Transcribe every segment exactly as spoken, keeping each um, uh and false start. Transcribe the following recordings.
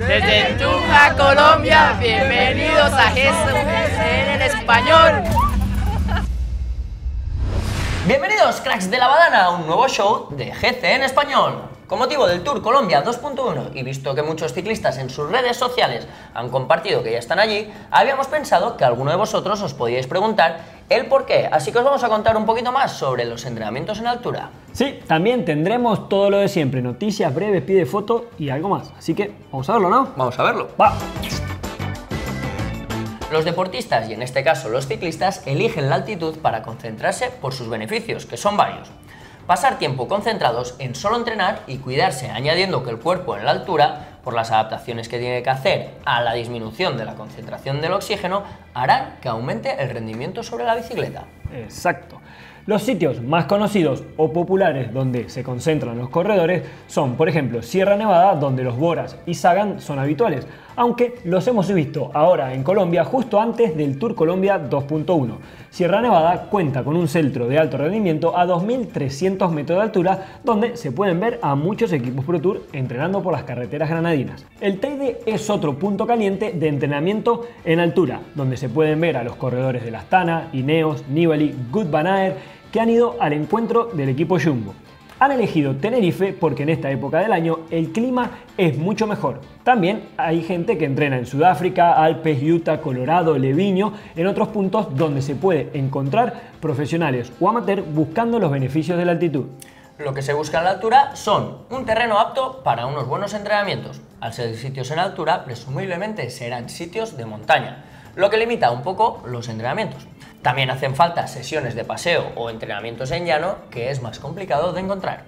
Desde Tunja, Colombia, bienvenidos a G C N en español. Bienvenidos, cracks de la badana, a un nuevo show de G C N en español. Con motivo del Tour Colombia dos punto uno y visto que muchos ciclistas en sus redes sociales han compartido que ya están allí, habíamos pensado que alguno de vosotros os podíais preguntar el por qué, así que os vamos a contar un poquito más sobre los entrenamientos en altura. Sí, también tendremos todo lo de siempre, noticias breves, pie de foto y algo más, así que vamos a verlo, ¿no? Vamos a verlo. ¡Va! Los deportistas, y en este caso los ciclistas, eligen la altitud para concentrarse por sus beneficios, que son varios. Pasar tiempo concentrados en solo entrenar y cuidarse, añadiendo que el cuerpo en la altura, por las adaptaciones que tiene que hacer a la disminución de la concentración del oxígeno, harán que aumente el rendimiento sobre la bicicleta. Exacto. Los sitios más conocidos o populares donde se concentran los corredores son, por ejemplo, Sierra Nevada, donde los Boras y Sagan son habituales, aunque los hemos visto ahora en Colombia justo antes del Tour Colombia dos punto uno. Sierra Nevada cuenta con un centro de alto rendimiento a dos mil trescientos metros de altura, donde se pueden ver a muchos equipos Pro Tour entrenando por las carreteras granadinas. El Teide es otro punto caliente de entrenamiento en altura, donde se pueden ver a los corredores de La Astana, Ineos, Nibali, Goodbanaer, que han ido al encuentro del equipo Jumbo. Han elegido Tenerife porque en esta época del año el clima es mucho mejor. También hay gente que entrena en Sudáfrica, Alpes, Utah, Colorado, Livigno, en otros puntos donde se puede encontrar profesionales o amateur buscando los beneficios de la altitud. Lo que se busca en la altura son un terreno apto para unos buenos entrenamientos. Al ser sitios en altura, presumiblemente serán sitios de montaña, lo que limita un poco los entrenamientos. También hacen falta sesiones de paseo o entrenamientos en llano, que es más complicado de encontrar.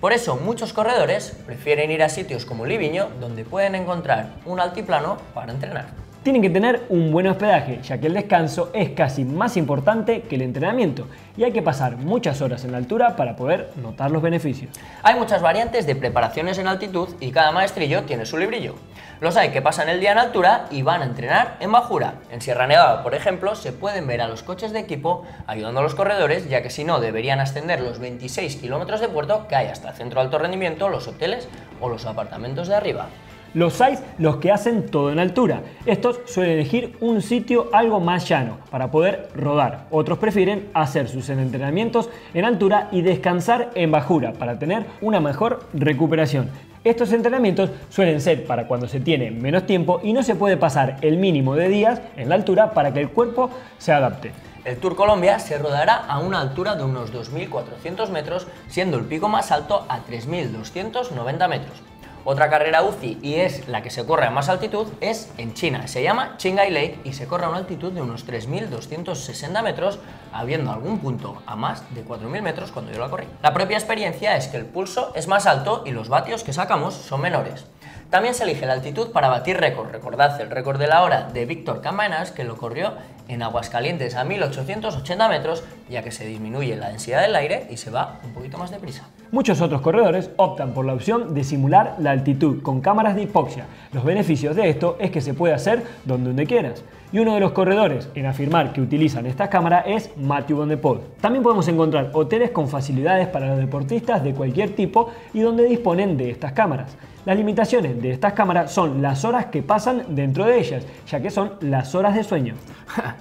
Por eso muchos corredores prefieren ir a sitios como Livigno, donde pueden encontrar un altiplano para entrenar. Tienen que tener un buen hospedaje, ya que el descanso es casi más importante que el entrenamiento y hay que pasar muchas horas en la altura para poder notar los beneficios. Hay muchas variantes de preparaciones en altitud y cada maestrillo tiene su librillo. Los hay que pasan el día en altura y van a entrenar en bajura. En Sierra Nevada, por ejemplo, se pueden ver a los coches de equipo ayudando a los corredores, ya que si no deberían ascender los veintiséis kilómetros de puerto que hay hasta el centro de alto rendimiento, los hoteles o los apartamentos de arriba. Los hay los que hacen todo en altura. Estos suelen elegir un sitio algo más llano para poder rodar. Otros prefieren hacer sus entrenamientos en altura y descansar en bajura para tener una mejor recuperación. Estos entrenamientos suelen ser para cuando se tiene menos tiempo y no se puede pasar el mínimo de días en la altura para que el cuerpo se adapte. El Tour Colombia se rodará a una altura de unos dos mil cuatrocientos metros, siendo el pico más alto a tres mil doscientos noventa metros. Otra carrera U C I, y es la que se corre a más altitud, es en China. Se llama Qinghai Lake y se corre a una altitud de unos tres mil doscientos sesenta metros, habiendo algún punto a más de cuatro mil metros cuando yo la corrí. La propia experiencia es que el pulso es más alto y los vatios que sacamos son menores. También se elige la altitud para batir récord. Recordad el récord de la hora de Víctor Kámenas, que lo corrió en Aguascalientes a mil ochocientos ochenta metros, ya que se disminuye la densidad del aire y se va un poquito más deprisa. Muchos otros corredores optan por la opción de simular la altitud con cámaras de hipoxia. Los beneficios de esto es que se puede hacer donde, donde quieras. Y uno de los corredores en afirmar que utilizan estas cámaras es Mathieu van der Poel. También podemos encontrar hoteles con facilidades para los deportistas de cualquier tipo y donde disponen de estas cámaras. Las limitaciones de estas cámaras son las horas que pasan dentro de ellas, ya que son las horas de sueño.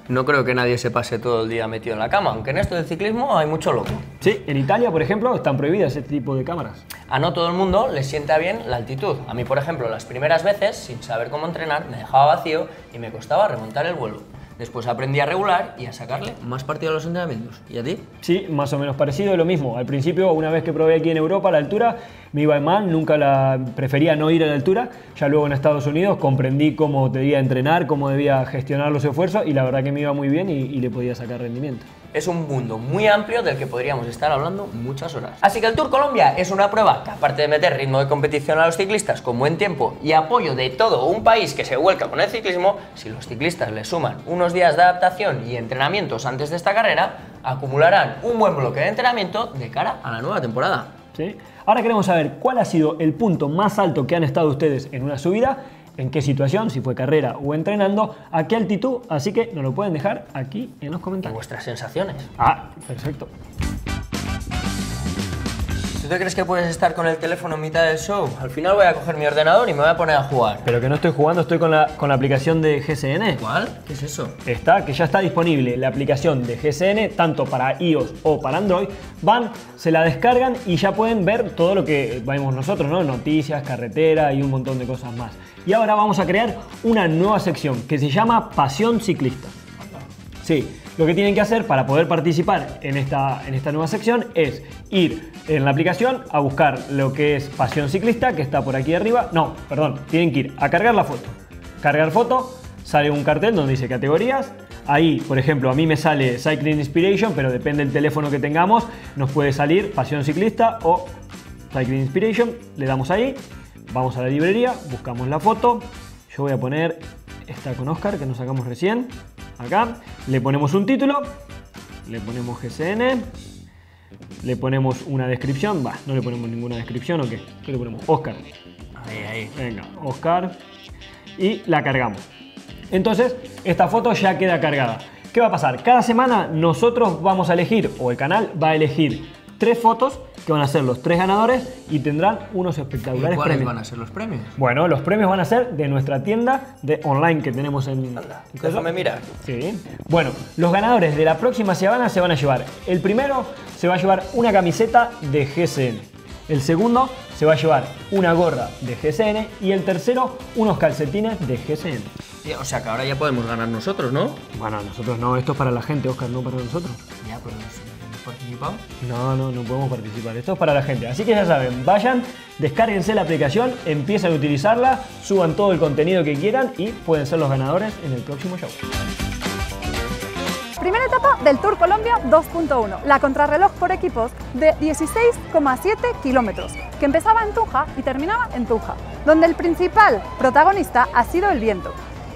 No creo que nadie se pase todo el día metido en la cama, aunque en esto del ciclismo hay mucho loco. Sí, en Italia, por ejemplo, están prohibidas este tipo de cámaras. A no todo el mundo le sienta bien la altitud. A mí, por ejemplo, las primeras veces, sin saber cómo entrenar, me dejaba vacío y me costaba remontar el vuelo. Después aprendí a regular y a sacarle más partido a los entrenamientos. ¿Y a ti? Sí, más o menos parecido, lo mismo. Al principio, una vez que probé aquí en Europa la altura, me iba mal, nunca la prefería no ir a la altura. Ya luego en Estados Unidos comprendí cómo debía entrenar, cómo debía gestionar los esfuerzos y la verdad que me iba muy bien y, y le podía sacar rendimiento. Es un mundo muy amplio del que podríamos estar hablando muchas horas. Así que el Tour Colombia es una prueba que, aparte de meter ritmo de competición a los ciclistas con buen tiempo y apoyo de todo un país que se vuelca con el ciclismo, si los ciclistas le suman unos días de adaptación y entrenamientos antes de esta carrera, acumularán un buen bloque de entrenamiento de cara a la nueva temporada. ¿Sí? Ahora queremos saber cuál ha sido el punto más alto que han estado ustedes en una subida, en qué situación, si fue carrera o entrenando, a qué altitud, así que nos lo pueden dejar aquí en los comentarios. Y vuestras sensaciones. Ah, perfecto. ¿Tú te crees que puedes estar con el teléfono en mitad del show? Al final voy a coger mi ordenador y me voy a poner a jugar. Pero que no estoy jugando, estoy con la, con la aplicación de G C N. ¿Cuál? ¿Qué es eso? Está, que ya está disponible la aplicación de G C N, tanto para iOS o para Android. Van, se la descargan y ya pueden ver todo lo que vemos nosotros, ¿no? Noticias, carretera y un montón de cosas más. Y ahora vamos a crear una nueva sección que se llama Pasión Ciclista. Sí. Lo que tienen que hacer para poder participar en esta, en esta nueva sección es ir en la aplicación a buscar lo que es Pasión Ciclista, que está por aquí arriba. No, perdón, tienen que ir a cargar la foto. Cargar foto, sale un cartel donde dice categorías. Ahí, por ejemplo, a mí me sale Cycling Inspiration, pero depende del teléfono que tengamos, nos puede salir Pasión Ciclista o Cycling Inspiration. Le damos ahí, vamos a la librería, buscamos la foto. Yo voy a poner esta con Oscar que nos sacamos recién. Acá, le ponemos un título, le ponemos G C N, le ponemos una descripción, va, no le ponemos ninguna descripción, ¿o qué? ¿Qué le ponemos? Oscar. Ahí, ahí. Venga, Oscar. Y la cargamos. Entonces, esta foto ya queda cargada. ¿Qué va a pasar? Cada semana nosotros vamos a elegir, o el canal va a elegir, tres fotos que van a ser los tres ganadores y tendrán unos espectaculares. ¿Y cuáles premios van a ser los premios? Bueno, los premios van a ser de nuestra tienda de online que tenemos en... Anda, déjame mirar. Sí. Bueno, los ganadores de la próxima semana se van a llevar. El primero se va a llevar una camiseta de G C N. El segundo se va a llevar una gorra de G C N. Y el tercero, unos calcetines de G C N. O sea que ahora ya podemos ganar nosotros, ¿no? Bueno, nosotros no. Esto es para la gente, Oscar, no para nosotros. Ya, pues... ¿Participamos? No, no, no podemos participar. Esto es para la gente. Así que ya saben, vayan, descárguense la aplicación, empiecen a utilizarla, suban todo el contenido que quieran y pueden ser los ganadores en el próximo show. Primera etapa del Tour Colombia dos punto uno, la contrarreloj por equipos de dieciséis coma siete kilómetros, que empezaba en Tunja y terminaba en Tunja, donde el principal protagonista ha sido el viento.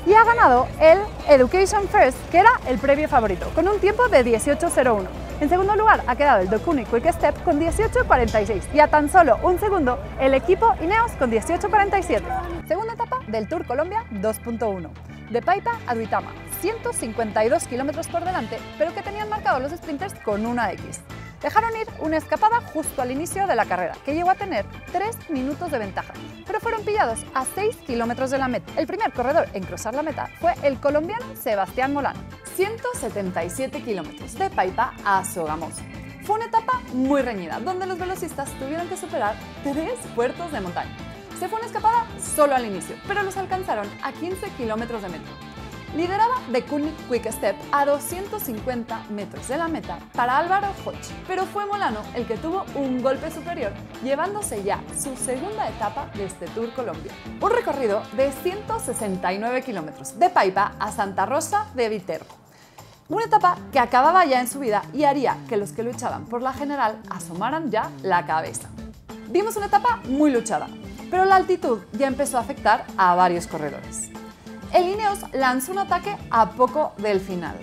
Y ha ganado el Education First, que era el previo favorito, con un tiempo de dieciocho cero uno. En segundo lugar ha quedado el Deceuninck Quick-Step con dieciocho cuarenta y seis y a tan solo un segundo el equipo Ineos con dieciocho cuarenta y siete. Segunda etapa del Tour Colombia dos punto uno, de Paita a Duitama, ciento cincuenta y dos kilómetros por delante, pero que tenían marcados los sprinters con una X. Dejaron ir una escapada justo al inicio de la carrera, que llegó a tener tres minutos de ventaja, pero fueron pillados a seis kilómetros de la meta. El primer corredor en cruzar la meta fue el colombiano Sebastián Molano. ciento setenta y siete kilómetros de Paita a Sogamoso. Fue una etapa muy reñida, donde los velocistas tuvieron que superar tres puertos de montaña. Se fue una escapada solo al inicio, pero los alcanzaron a quince kilómetros de meta. Lideraba Deceuninck Quick-Step a doscientos cincuenta metros de la meta para Álvaro Hodeg, pero fue Molano el que tuvo un golpe superior, llevándose ya su segunda etapa de este Tour Colombia. Un recorrido de ciento sesenta y nueve kilómetros de Paita a Santa Rosa de Viterbo. Una etapa que acababa ya en subida y haría que los que luchaban por la general asomaran ya la cabeza. Vimos una etapa muy luchada, pero la altitud ya empezó a afectar a varios corredores. El Ineos lanzó un ataque a poco del final,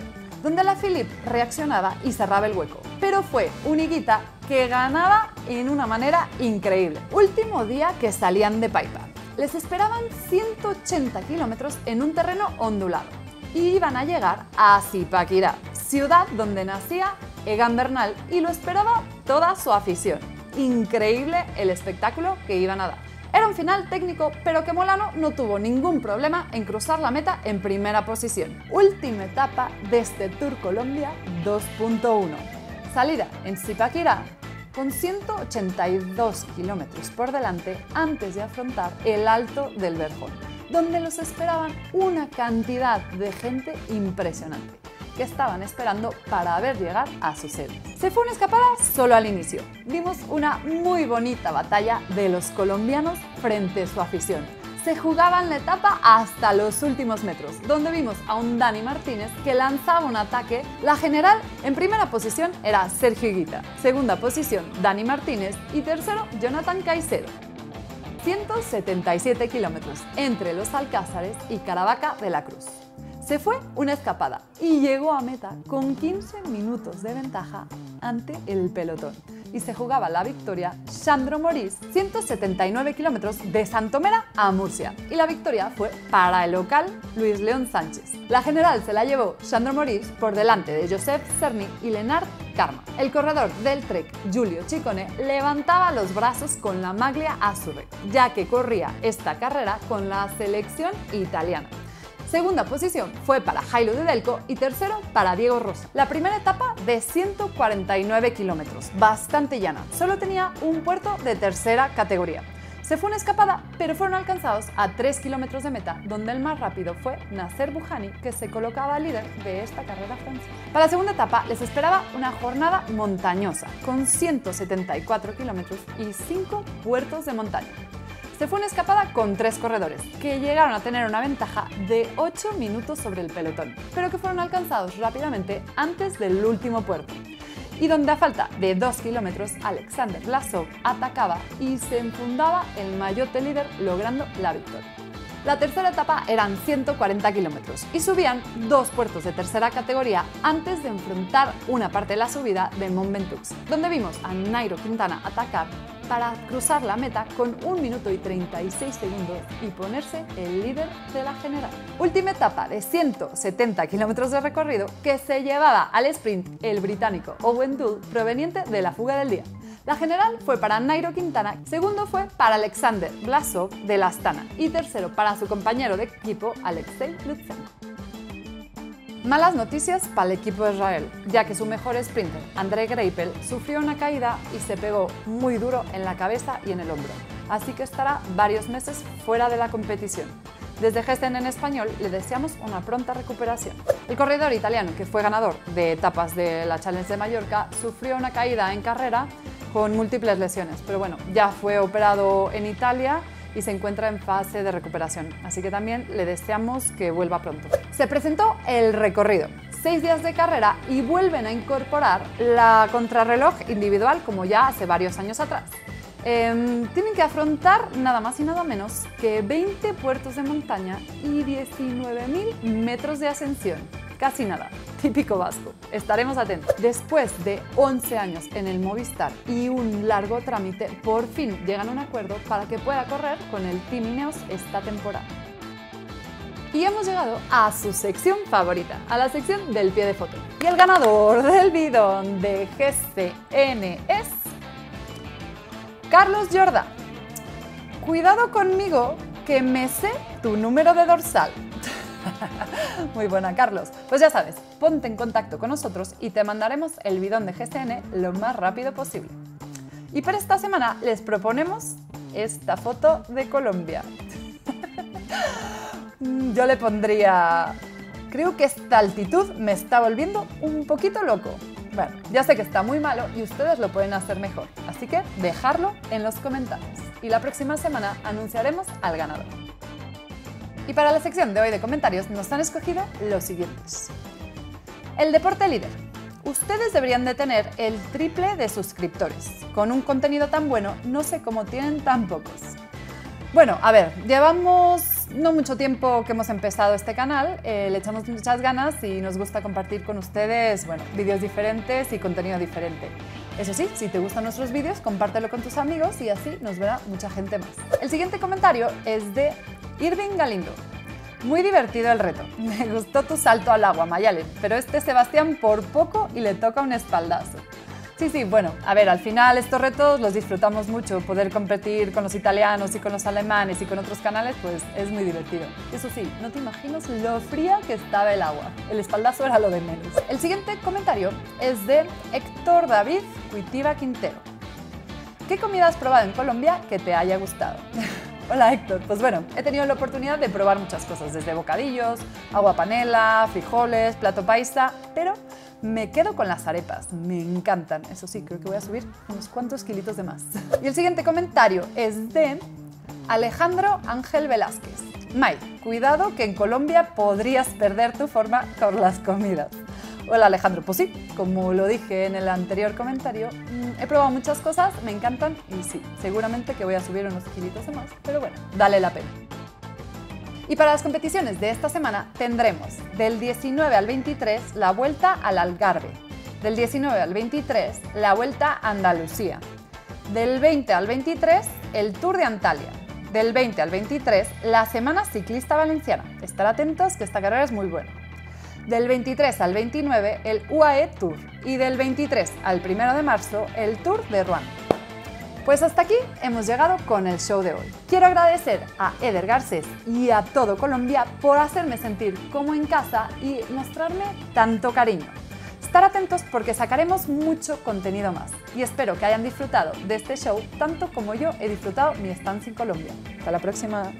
donde la Philippe reaccionaba y cerraba el hueco. Pero fue un Higuita que ganaba en una manera increíble. Último día que salían de Paita. Les esperaban ciento ochenta kilómetros en un terreno ondulado y iban a llegar a Zipaquirá, ciudad donde nacía Egan Bernal y lo esperaba toda su afición. Increíble el espectáculo que iban a dar. Era un final técnico, pero que Molano no tuvo ningún problema en cruzar la meta en primera posición. Última etapa de este Tour Colombia dos punto uno. Salida en Zipaquirá con ciento ochenta y dos kilómetros por delante antes de afrontar el Alto del Verjón, donde los esperaban una cantidad de gente impresionante que estaban esperando para ver llegar a su sede. Se fue una escapada solo al inicio. Vimos una muy bonita batalla de los colombianos frente a su afición. Se jugaban la etapa hasta los últimos metros, donde vimos a un Dani Martínez que lanzaba un ataque. La general en primera posición era Sergio Higuita, segunda posición Dani Martínez y tercero Jonathan Caicedo. ciento setenta y siete kilómetros entre los Alcázares y Caravaca de la Cruz. Se fue una escapada y llegó a meta con quince minutos de ventaja ante el pelotón. Y se jugaba la victoria Sandro Moris, ciento setenta y nueve kilómetros de Santomera a Murcia. Y la victoria fue para el local Luis León Sánchez. La general se la llevó Sandro Moris por delante de Josef Cerny y Lennart Karm. El corredor del Trek, Giulio Ciccone, levantaba los brazos con la maglia azzurra, ya que corría esta carrera con la selección italiana. Segunda posición fue para Jairo de Delco y tercero para Diego Rosa. La primera etapa de ciento cuarenta y nueve kilómetros, bastante llana, solo tenía un puerto de tercera categoría. Se fue una escapada, pero fueron alcanzados a tres kilómetros de meta, donde el más rápido fue Nasser Buhani, que se colocaba líder de esta carrera francesa. Para la segunda etapa les esperaba una jornada montañosa, con ciento setenta y cuatro kilómetros y cinco puertos de montaña. Se fue una escapada con tres corredores, que llegaron a tener una ventaja de ocho minutos sobre el pelotón, pero que fueron alcanzados rápidamente antes del último puerto, y donde a falta de dos kilómetros Alexander Vlasov atacaba y se enfundaba el maillot de líder, logrando la victoria. La tercera etapa eran ciento cuarenta kilómetros y subían dos puertos de tercera categoría antes de enfrentar una parte de la subida de Mont Ventoux, donde vimos a Nairo Quintana atacar para cruzar la meta con un minuto y treinta y seis segundos y ponerse el líder de la general. Última etapa de ciento setenta kilómetros de recorrido que se llevaba al sprint el británico Owen Doole, proveniente de la fuga del día. La general fue para Nairo Quintana, segundo fue para Alexander Vlasov de La Astana y tercero para su compañero de equipo Alexei Lutsenko. Malas noticias para el equipo de Israel, ya que su mejor sprinter, André Greipel, sufrió una caída y se pegó muy duro en la cabeza y en el hombro, así que estará varios meses fuera de la competición. Desde G C N en español le deseamos una pronta recuperación. El corredor italiano, que fue ganador de etapas de la Challenge de Mallorca, sufrió una caída en carrera con múltiples lesiones, pero bueno, ya fue operado en Italia y se encuentra en fase de recuperación, así que también le deseamos que vuelva pronto. Se presentó el recorrido, seis días de carrera y vuelven a incorporar la contrarreloj individual como ya hace varios años atrás. Eh, tienen que afrontar nada más y nada menos que veinte puertos de montaña y diecinueve mil metros de ascensión, casi nada. Típico vasco. Estaremos atentos. Después de once años en el Movistar y un largo trámite, por fin llegan a un acuerdo para que pueda correr con el Team Ineos esta temporada. Y hemos llegado a su sección favorita, a la sección del pie de foto. Y el ganador del bidón de G C N es Carlos Jorda. Cuidado conmigo, que me sé tu número de dorsal. Muy buena, Carlos. Pues ya sabes, ponte en contacto con nosotros y te mandaremos el bidón de G C N lo más rápido posible. Y para esta semana les proponemos esta foto de Colombia. Yo le pondría... Creo que esta altitud me está volviendo un poquito loco. Bueno, ya sé que está muy malo y ustedes lo pueden hacer mejor, así que dejadlo en los comentarios. Y la próxima semana anunciaremos al ganador. Y para la sección de hoy de comentarios nos han escogido los siguientes. El deporte líder. Ustedes deberían de tener el triple de suscriptores. Con un contenido tan bueno, no sé cómo tienen tan pocos. Bueno, a ver, llevamos no mucho tiempo que hemos empezado este canal, eh, le echamos muchas ganas y nos gusta compartir con ustedes, bueno, vídeos diferentes y contenido diferente. Eso sí, si te gustan nuestros vídeos, compártelo con tus amigos y así nos verá mucha gente más. El siguiente comentario es de Irving Galindo. Muy divertido el reto. Me gustó tu salto al agua, Mayalen, pero este Sebastián por poco y le toca un espaldazo. Sí, sí, bueno, a ver, al final estos retos los disfrutamos mucho. Poder competir con los italianos y con los alemanes y con otros canales, pues es muy divertido. Eso sí, no te imaginas lo fría que estaba el agua. El espaldazo era lo de menos. El siguiente comentario es de Héctor David Cuitiva Quintero. ¿Qué comida has probado en Colombia que te haya gustado? Hola Héctor, pues bueno, he tenido la oportunidad de probar muchas cosas, desde bocadillos, agua panela, frijoles, plato paisa, pero me quedo con las arepas, me encantan. Eso sí, creo que voy a subir unos cuantos kilitos de más. Y el siguiente comentario es de Alejandro Ángel Velázquez. May, cuidado que en Colombia podrías perder tu forma con las comidas. Hola Alejandro, pues sí, como lo dije en el anterior comentario, he probado muchas cosas, me encantan y sí, seguramente que voy a subir unos kilitos de más, pero bueno, vale la pena. Y para las competiciones de esta semana tendremos del diecinueve al veintitrés la Vuelta al Algarve, del diecinueve al veintitrés la Vuelta a Andalucía, del veinte al veintitrés el Tour de Antalya, del veinte al veintitrés la Semana Ciclista Valenciana. Estar atentos que esta carrera es muy buena. Del veintitrés al veintinueve, el U A E Tour. Y del veintitrés al primero de marzo, el Tour de Ruan. Pues hasta aquí hemos llegado con el show de hoy. Quiero agradecer a Eder Garcés y a todo Colombia por hacerme sentir como en casa y mostrarme tanto cariño. Estar atentos porque sacaremos mucho contenido más. Y espero que hayan disfrutado de este show tanto como yo he disfrutado mi estancia en Colombia. Hasta la próxima.